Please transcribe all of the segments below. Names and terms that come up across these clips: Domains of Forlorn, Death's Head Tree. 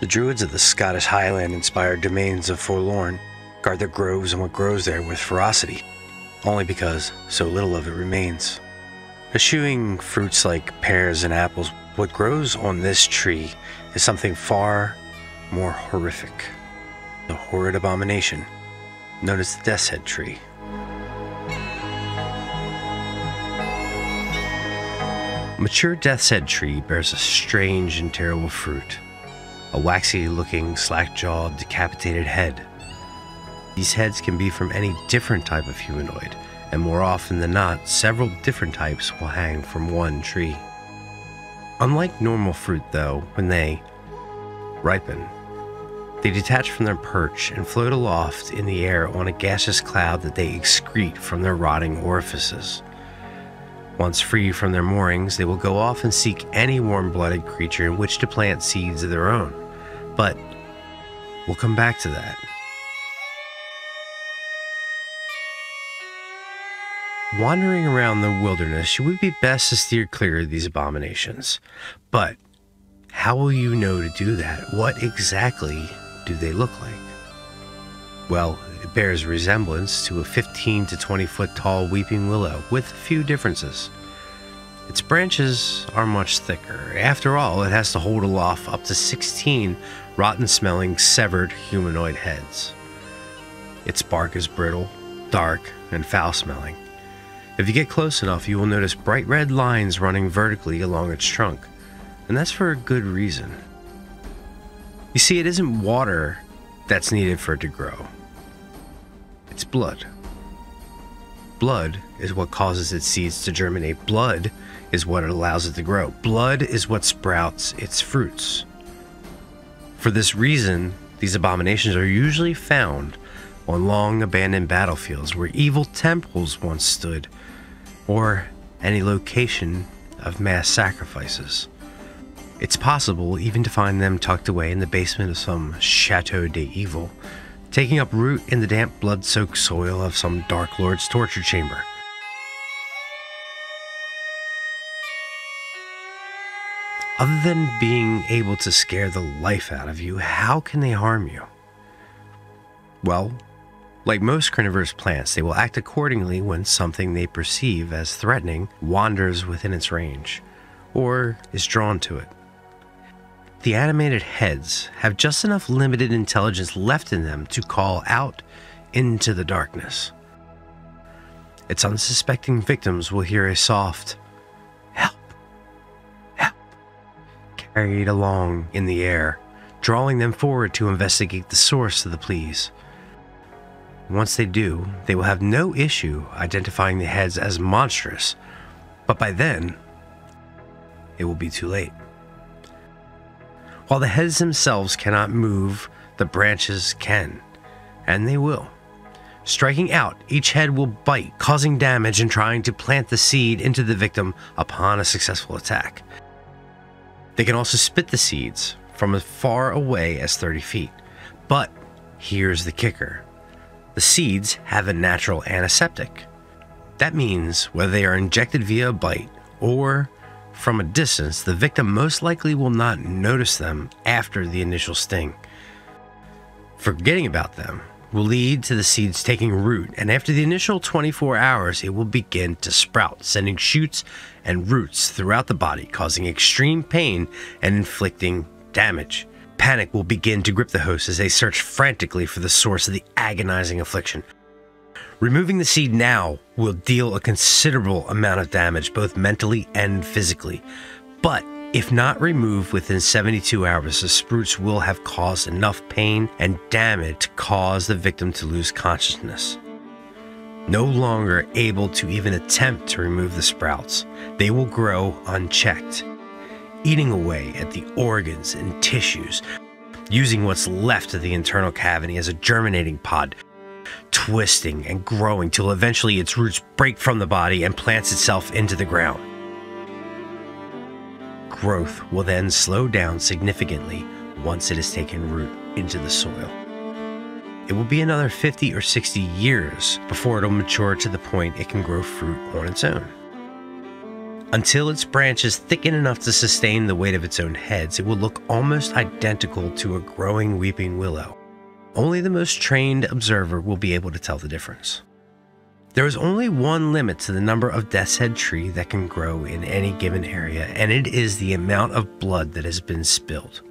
The Druids of the Scottish Highland-inspired Domains of Forlorn guard their groves and what grows there with ferocity, only because so little of it remains. Eschewing fruits like pears and apples, what grows on this tree is something far more horrific. The horrid abomination known as the Death's Head Tree. Mature Death's Head Tree bears a strange and terrible fruit. A waxy-looking, slack-jawed, decapitated head. These heads can be from any different type of humanoid, and more often than not, several different types will hang from one tree. Unlike normal fruit, though, when they ripen, they detach from their perch and float aloft in the air on a gaseous cloud that they excrete from their rotting orifices. Once free from their moorings, they will go off and seek any warm-blooded creature in which to plant seeds of their own. But we'll come back to that. Wandering around the wilderness, you would be best to steer clear of these abominations. But how will you know to do that? What exactly do they look like? Well, it bears resemblance to a 15 to 20 foot tall weeping willow, with a few differences. Its branches are much thicker. After all, it has to hold aloft up to 16 rotten-smelling, severed humanoid heads. Its bark is brittle, dark, and foul-smelling. If you get close enough, you will notice bright red lines running vertically along its trunk, and that's for a good reason. You see, it isn't water that's needed for it to grow. It's blood. Blood is what causes its seeds to germinate. Blood is what allows it to grow. Blood is what sprouts its fruits. For this reason, these abominations are usually found on long abandoned battlefields where evil temples once stood, or any location of mass sacrifices. It's possible even to find them tucked away in the basement of some Chateau d'Evil, taking up root in the damp, blood-soaked soil of some Dark Lord's torture chamber. Other than being able to scare the life out of you, how can they harm you? Well, like most carnivorous plants, they will act accordingly when something they perceive as threatening wanders within its range, or is drawn to it. The animated heads have just enough limited intelligence left in them to call out into the darkness. Its unsuspecting victims will hear a soft, "Help! Help!" carried along in the air, drawing them forward to investigate the source of the pleas. Once they do, they will have no issue identifying the heads as monstrous, but by then, it will be too late. While the heads themselves cannot move, the branches can, and they will. Striking out, each head will bite, causing damage and trying to plant the seed into the victim upon a successful attack. They can also spit the seeds from as far away as 30 feet. But here's the kicker. The seeds have a natural antiseptic. That means whether they are injected via a bite or from a distance, the victim most likely will not notice them after the initial sting. Forgetting about them will lead to the seeds taking root, and after the initial 24 hours, it will begin to sprout, sending shoots and roots throughout the body, causing extreme pain and inflicting damage. Panic will begin to grip the host as they search frantically for the source of the agonizing affliction. Removing the seed now will deal a considerable amount of damage, both mentally and physically. But if not removed within 72 hours, the sprouts will have caused enough pain and damage to cause the victim to lose consciousness. No longer able to even attempt to remove the sprouts, they will grow unchecked, eating away at the organs and tissues, using what's left of the internal cavity as a germinating pod, twisting and growing till eventually its roots break from the body and plants itself into the ground. Growth will then slow down significantly once it has taken root into the soil. It will be another 50 or 60 years before it will mature to the point it can grow fruit on its own. Until its branches thicken enough to sustain the weight of its own heads, it will look almost identical to a growing weeping willow. Only the most trained observer will be able to tell the difference. There is only one limit to the number of Death's Head Tree that can grow in any given area, and it is the amount of blood that has been spilled.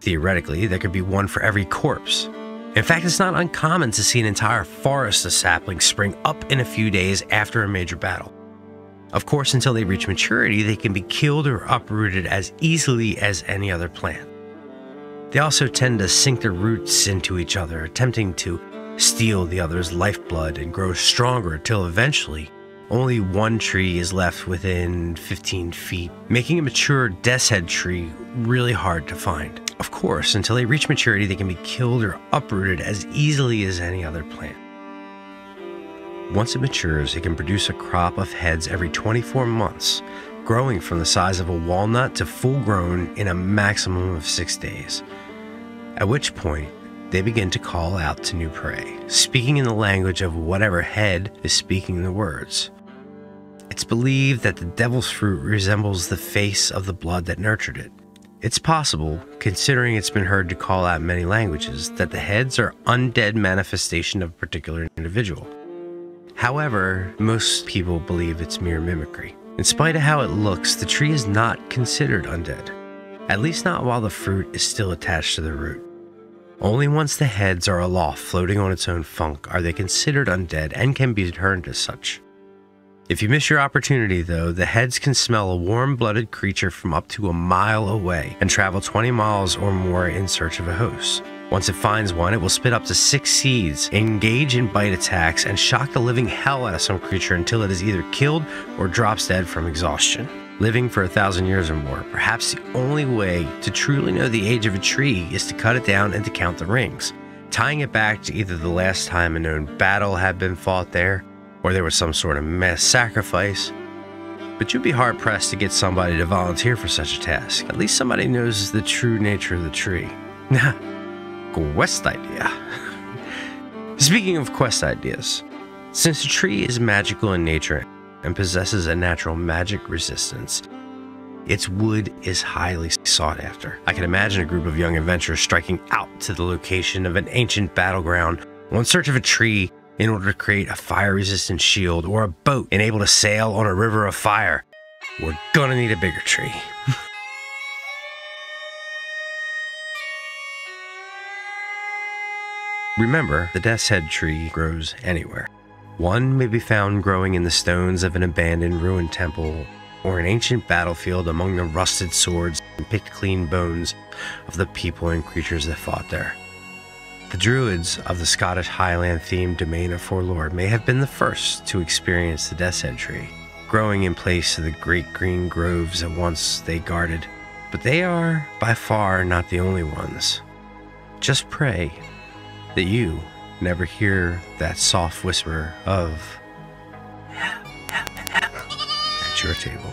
Theoretically, there could be one for every corpse. In fact, it's not uncommon to see an entire forest of saplings spring up in a few days after a major battle. Of course, until they reach maturity, they can be killed or uprooted as easily as any other plant. They also tend to sink their roots into each other, attempting to steal the other's lifeblood and grow stronger till eventually only one tree is left within 15 feet, making a mature Death's Head Tree really hard to find. Of course, until they reach maturity, they can be killed or uprooted as easily as any other plant. Once it matures, it can produce a crop of heads every 24 months, growing from the size of a walnut to full grown in a maximum of 6 days, at which point they begin to call out to new prey, speaking in the language of whatever head is speaking the words. It's believed that the devil's fruit resembles the face of the blood that nurtured it. It's possible, considering it's been heard to call out in many languages, that the heads are undead manifestation of a particular individual. However, most people believe it's mere mimicry. In spite of how it looks, the tree is not considered undead, at least not while the fruit is still attached to the root. Only once the heads are aloft floating on its own funk are they considered undead and can be turned as such. If you miss your opportunity though, the heads can smell a warm-blooded creature from up to a mile away and travel 20 miles or more in search of a host. Once it finds one, it will spit up to 6 seeds, engage in bite attacks, and shock the living hell out of some creature until it is either killed or drops dead from exhaustion. Living for 1,000 years or more, perhaps the only way to truly know the age of a tree is to cut it down and to count the rings, tying it back to either the last time a known battle had been fought there, or there was some sort of mass sacrifice. But you'd be hard-pressed to get somebody to volunteer for such a task. At least somebody knows the true nature of the tree. Nah, quest idea. Speaking of quest ideas, since the tree is magical in nature and possesses a natural magic resistance, its wood is highly sought after. I can imagine a group of young adventurers striking out to the location of an ancient battleground in search of a tree in order to create a fire-resistant shield, or a boat enabled to sail on a river of fire. We're gonna need a bigger tree. Remember, the Death's Head Tree grows anywhere. One may be found growing in the stones of an abandoned ruined temple, or an ancient battlefield among the rusted swords and picked clean bones of the people and creatures that fought there. The Druids of the Scottish Highland-themed Domain of Forlorn may have been the first to experience the Death's Head Tree, growing in place of the great green groves that once they guarded, but they are by far not the only ones. Just pray that you never hear that soft whisper of at your table.